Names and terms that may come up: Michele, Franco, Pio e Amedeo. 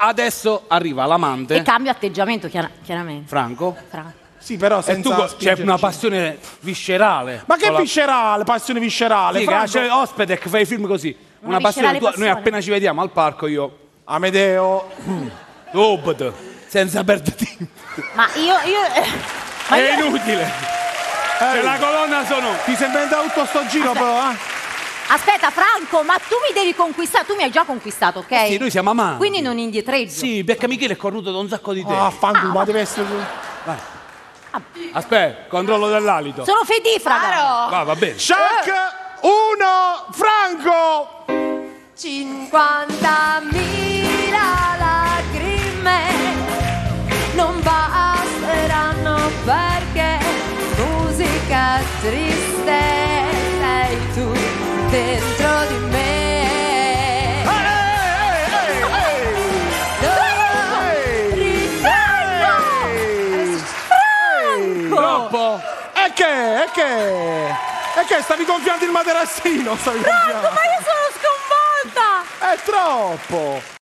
Adesso arriva l'amante. E cambia atteggiamento, chiaramente. Franco. Sì, però senza c'è una passione viscerale. Ma che viscerale? Passione viscerale? Sì, c'è ospite che fa i film così. Una passione tua. Noi appena ci vediamo al parco io... Amedeo... Obd. Senza perdere tempo. Ma io è inutile. C'è la colonna sonora. Ti sei inventato tutto sto giro. Aspetta. Però, Aspetta, Franco, ma tu mi devi conquistare. Tu mi hai già conquistato, ok? Sì, noi siamo amanti. Quindi non indietreggio. Sì, perché Michele è cornuto da un sacco di tempo. Ma deve essere... Vai. Aspetta, controllo dell'alito. Sono fedifraga. Va bene. Shock 1, Franco. 50.000 lacrime non basteranno perché musica triste sei tu dentro di me. E che? Stavi gonfiando il materassino, Franco, ma io sono sconvolta! È troppo!